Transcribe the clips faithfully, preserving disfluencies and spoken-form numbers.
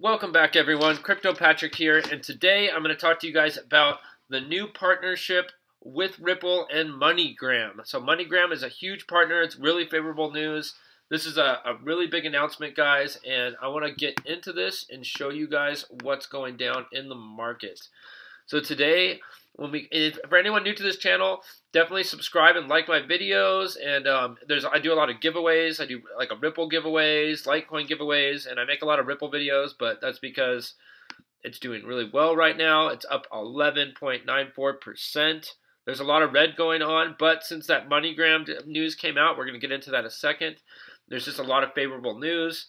Welcome back, everyone. Crypto Patrick here, and today I'm going to talk to you guys about the new partnership with Ripple and MoneyGram. So MoneyGram is a huge partner. It's really favorable news. This is a, a really big announcement, guys, and I want to get into this and show you guys what's going down in the market. So today, when we, if, for anyone new to this channel, definitely subscribe and like my videos. And um, there's, I do a lot of giveaways. I do like a Ripple giveaways, Litecoin giveaways, and I make a lot of Ripple videos. But that's because it's doing really well right now. It's up eleven point nine four percent. There's a lot of red going on, but since that MoneyGram news came out, we're going to get into that in a second. There's just a lot of favorable news.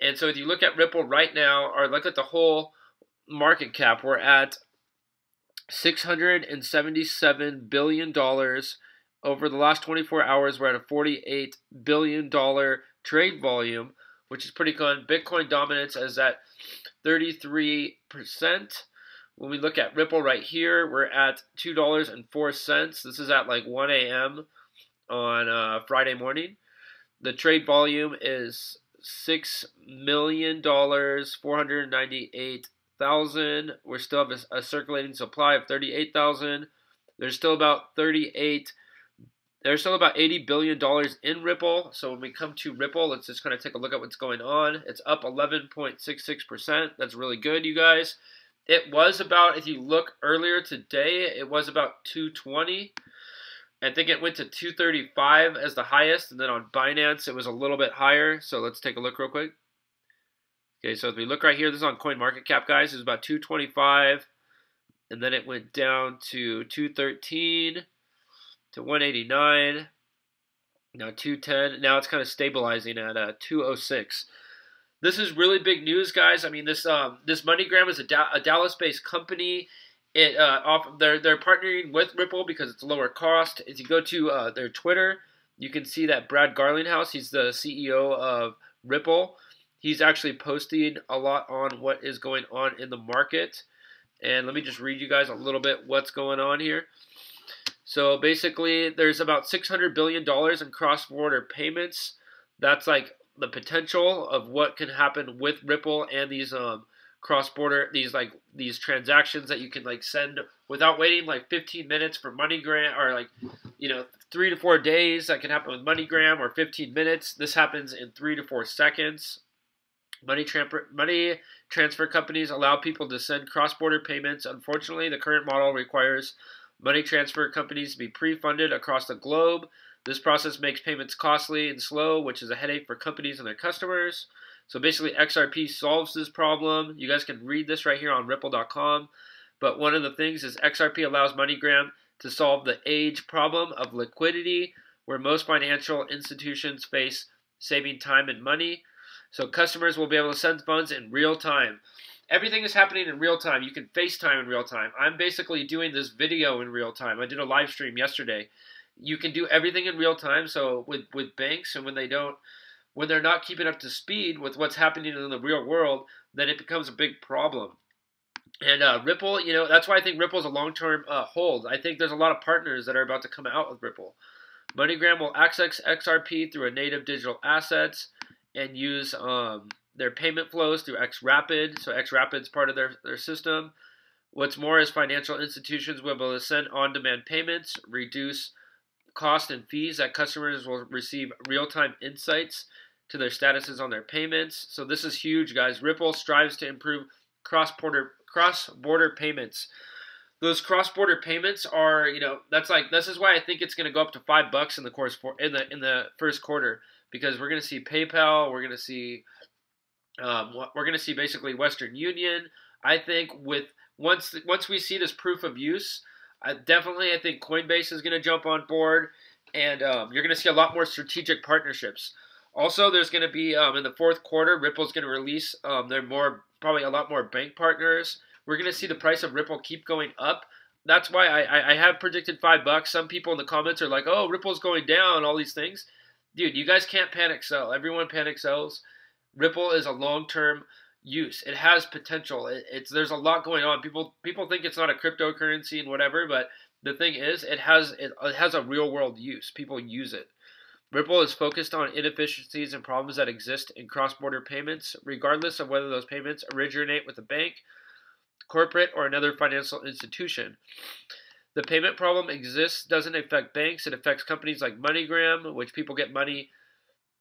And so if you look at Ripple right now, or look at the whole market cap, we're at six hundred seventy-seven billion dollars. Over the last twenty-four hours, we're at a forty-eight billion dollars trade volume, which is pretty good. Bitcoin dominance is at thirty-three percent. When we look at Ripple right here, we're at two dollars and four cents. This is at like one A M on uh, Friday morning. The trade volume is six million four hundred ninety-eight thousand. We're still have a, a circulating supply of thirty-eight thousand. There's still about thirty-eight. There's still about eighty billion dollars in Ripple. So when we come to Ripple, let's just kind of take a look at what's going on. It's up eleven point six six percent. That's really good, you guys. It was about, if you look earlier today, it was about two twenty. I think it went to two thirty-five as the highest, and then on Binance it was a little bit higher. So let's take a look real quick. Okay, so if we look right here, this is on CoinMarketCap, guys. It was about two twenty-five, and then it went down to two thirteen, to one eighty-nine, now two ten. Now it's kind of stabilizing at uh, two oh six. This is really big news, guys. I mean, this um, this MoneyGram is a, da a Dallas-based company. It uh, off they're they're partnering with Ripple because it's lower cost. If you go to uh, their Twitter, you can see that Brad Garlinghouse, he's the C E O of Ripple. He's actually posting a lot on what is going on in the market. And let me just read you guys a little bit what's going on here. So basically, there's about six hundred billion dollars in cross-border payments. That's like the potential of what can happen with Ripple and these um, cross-border, these like these transactions that you can like send without waiting like fifteen minutes for MoneyGram, or like, you know, three to four days that can happen with MoneyGram, or fifteen minutes. This happens in three to four seconds. Money transfer, money transfer companies allow people to send cross-border payments. Unfortunately, the current model requires money transfer companies to be pre-funded across the globe. This process makes payments costly and slow, which is a headache for companies and their customers. So basically, X R P solves this problem. You guys can read this right here on ripple dot com. But one of the things is X R P allows MoneyGram to solve the age problem of liquidity, where most financial institutions face saving time and money. So customers will be able to send funds in real time. Everything is happening in real time. You can FaceTime in real time. I'm basically doing this video in real time. I did a live stream yesterday. You can do everything in real time. So with, with banks, and when they don't, when they're not keeping up to speed with what's happening in the real world, then it becomes a big problem. And uh, Ripple, you know, that's why I think Ripple is a long-term uh, hold. I think there's a lot of partners that are about to come out with Ripple. MoneyGram will access X R P through a native digital assets and use um, their payment flows through X Rapid. So X Rapid is part of their, their system. What's more is financial institutions will be able to send on-demand payments, reduce cost and fees, that customers will receive real-time insights to their statuses on their payments. So this is huge, guys. Ripple strives to improve cross-border cross-border payments. Those cross-border payments are, you know, that's like this is why I think it's going to go up to five bucks in the course for in the in the first quarter, because we're going to see PayPal, we're going to see um, we're going to see basically Western Union. I think with once once we see this proof of use. I definitely, I think Coinbase is going to jump on board, and um, you're going to see a lot more strategic partnerships. Also, there's going to be, um, in the fourth quarter, Ripple's going to release um, their more, probably a lot more bank partners. We're going to see the price of Ripple keep going up. That's why I, I have predicted five bucks. Some people in the comments are like, oh, Ripple's going down, all these things. Dude, you guys can't panic sell. Everyone panic sells. Ripple is a long-term use. It has potential. It, it's there's a lot going on. People people think it's not a cryptocurrency and whatever, but the thing is, it has it, it has a real world use. People use it. Ripple is focused on inefficiencies and problems that exist in cross-border payments, regardless of whether those payments originate with a bank, corporate, or another financial institution. The payment problem exists, doesn't affect banks. It affects companies like MoneyGram, which people get money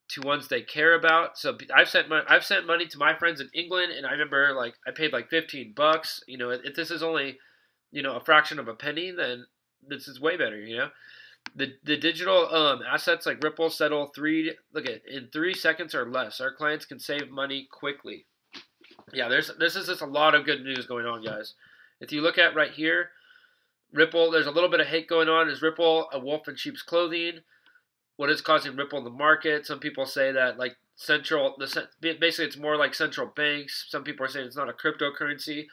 to ones they care about. So I've sent my, I've sent money to my friends in England, and I remember like I paid like fifteen bucks. You know, if this is only, you know, a fraction of a penny, then this is way better. You know, the the digital um, assets like Ripple settle three look at in three seconds or less. Our clients can save money quickly. Yeah, there's this is just a lot of good news going on, guys. If you look at right here, Ripple, there's a little bit of hate going on. Is Ripple a wolf in sheep's clothing? What is causing Ripple in the market? Some people say that like central, the basically it's more like central banks. Some people are saying it's not a cryptocurrency.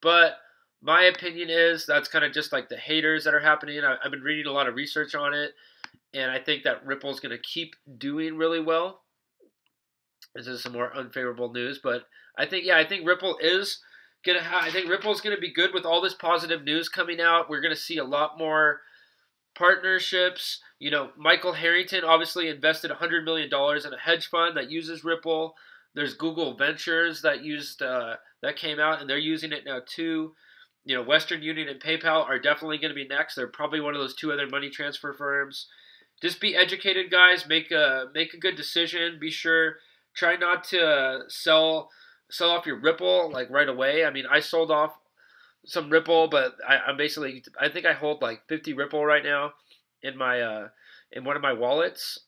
But my opinion is that's kind of just like the haters that are happening. I, I've been reading a lot of research on it, and I think that Ripple's going to keep doing really well. This is some more unfavorable news, but I think, yeah, I think Ripple is going to have, I think Ripple's going to be good with all this positive news coming out. We're going to see a lot more partnerships. You know, Michael Harrington obviously invested one hundred million dollars in a hedge fund that uses Ripple. There's Google Ventures that used uh, that came out, and they're using it now too. You know, Western Union and PayPal are definitely going to be next. They're probably one of those two other money transfer firms. Just be educated, guys. Make a make a good decision. Be sure. Try not to sell sell off your Ripple like right away. I mean, I sold off some Ripple, but I, I'm basically I think I hold like fifty Ripple right now in my uh, in one of my wallets.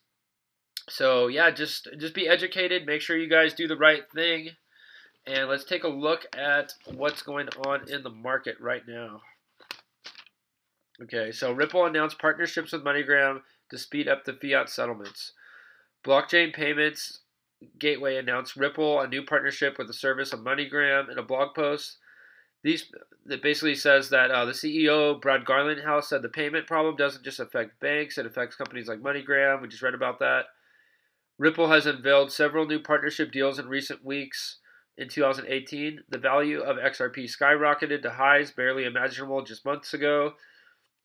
So yeah, just just be educated. Make sure you guys do the right thing, and let's take a look at what's going on in the market right now. Okay, so Ripple announced partnerships with MoneyGram to speed up the fiat settlements, blockchain payments. Gateway announced Ripple, a new partnership with the service of MoneyGram, in a blog post. These that basically says that uh, the C E O, Brad Garlinghouse, said the payment problem doesn't just affect banks, it affects companies like MoneyGram. We just read about that. Ripple has unveiled several new partnership deals in recent weeks. In two thousand eighteen, the value of X R P skyrocketed to highs barely imaginable just months ago.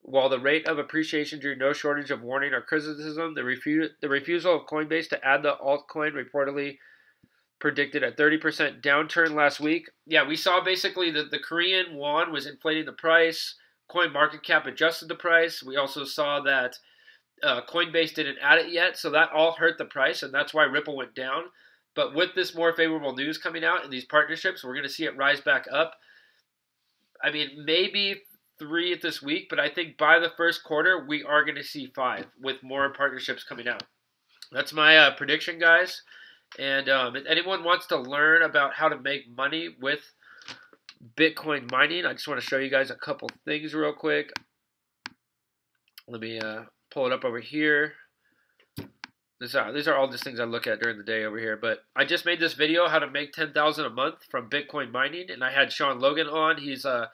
While the rate of appreciation drew no shortage of warning or criticism, the, refu the refusal of Coinbase to add the altcoin reportedly predicted a thirty percent downturn last week. Yeah, we saw basically that the Korean won was inflating the price. CoinMarketCap adjusted the price. We also saw that uh, Coinbase didn't add it yet, so that all hurt the price, and that's why Ripple went down. But with this more favorable news coming out and these partnerships, we're going to see it rise back up. I mean, maybe three this week, but I think by the first quarter we are going to see five with more partnerships coming out. That's my uh, prediction, guys. And um, if anyone wants to learn about how to make money with Bitcoin mining, I just want to show you guys a couple things real quick. Let me uh, pull it up over here. These are these are all just things I look at during the day over here. But I just made this video how to make ten thousand dollars a month from Bitcoin mining, and I had Sean Logan on. He's a uh,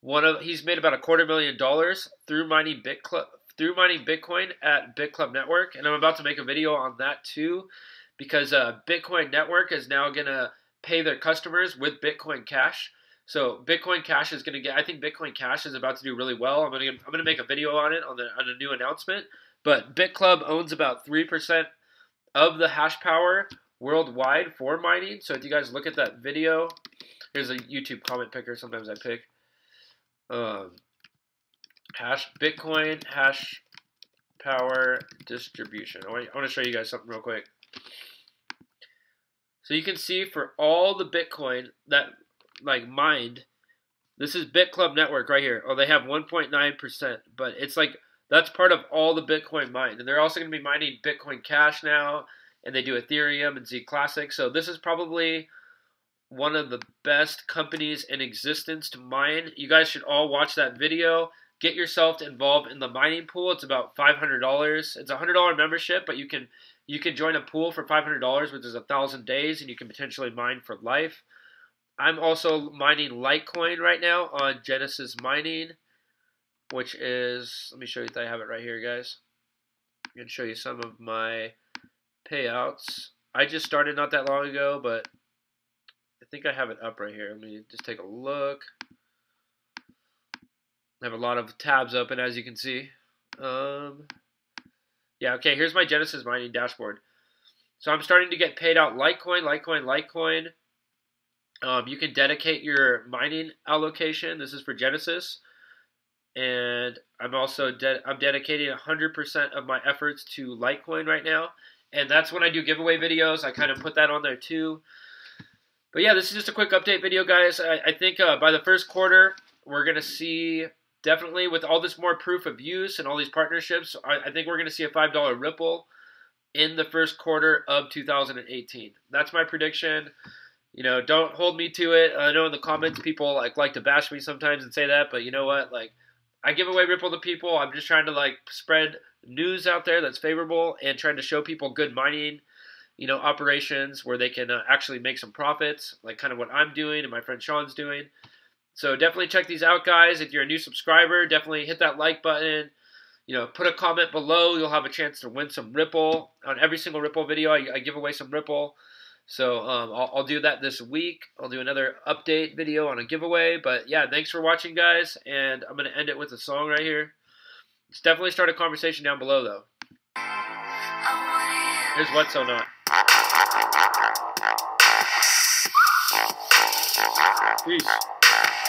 One of he's made about a quarter million dollars through mining BitClub through mining Bitcoin at BitClub Network, and I'm about to make a video on that too, because uh, Bitcoin Network is now gonna pay their customers with Bitcoin Cash. So Bitcoin Cash is gonna get. I think Bitcoin Cash is about to do really well. I'm gonna I'm gonna make a video on it on the on a new announcement. But BitClub owns about three percent of the hash power worldwide for mining. So if you guys look at that video, here's a YouTube comment picker. Sometimes I pick. Um, hash Bitcoin hash power distribution. I want, I want to show you guys something real quick. So you can see for all the Bitcoin that like mined, this is BitClub Network right here. Oh, they have one point nine percent, but it's like that's part of all the Bitcoin mined. And they're also going to be mining Bitcoin Cash now, and they do Ethereum and Z Classic. So this is probably one of the best companies in existence to mine. You guys should all watch that video. Get yourself involved in the mining pool. It's about five hundred dollars. It's a one hundred dollar membership, but you can you can join a pool for five hundred dollars, which is one thousand days, and you can potentially mine for life. I'm also mining Litecoin right now on Genesis Mining, which is, let me show you if I have it right here, guys. I'm going to show you some of my payouts. I just started not that long ago, but I think I have it up right here. Let me just take a look. I have a lot of tabs open, as you can see. Um, Yeah, okay, here's my Genesis Mining dashboard. So I'm starting to get paid out Litecoin, Litecoin, Litecoin. Um, you can dedicate your mining allocation. This is for Genesis. And I'm also de I'm dedicating one hundred percent of my efforts to Litecoin right now. And that's when I do giveaway videos. I kind of put that on there too. But yeah, this is just a quick update video, guys. I, I think uh, by the first quarter, we're going to see, definitely with all this more proof of use and all these partnerships, I, I think we're going to see a five dollar Ripple in the first quarter of two thousand eighteen. That's my prediction. You know, don't hold me to it. I know in the comments people like like to bash me sometimes and say that, but you know what? Like, I give away Ripple to people. I'm just trying to like spread news out there that's favorable and trying to show people good mining, you know, operations where they can uh, actually make some profits, like kind of what I'm doing and my friend Sean's doing. So definitely check these out, guys. If you're a new subscriber, definitely hit that like button. You know, put a comment below. You'll have a chance to win some Ripple. On every single Ripple video, I, I give away some Ripple. So um, I'll, I'll do that this week. I'll do another update video on a giveaway. But yeah, thanks for watching, guys. And I'm going to end it with a song right here. Let's definitely start a conversation down below, though. Here's What's So Not. Peace.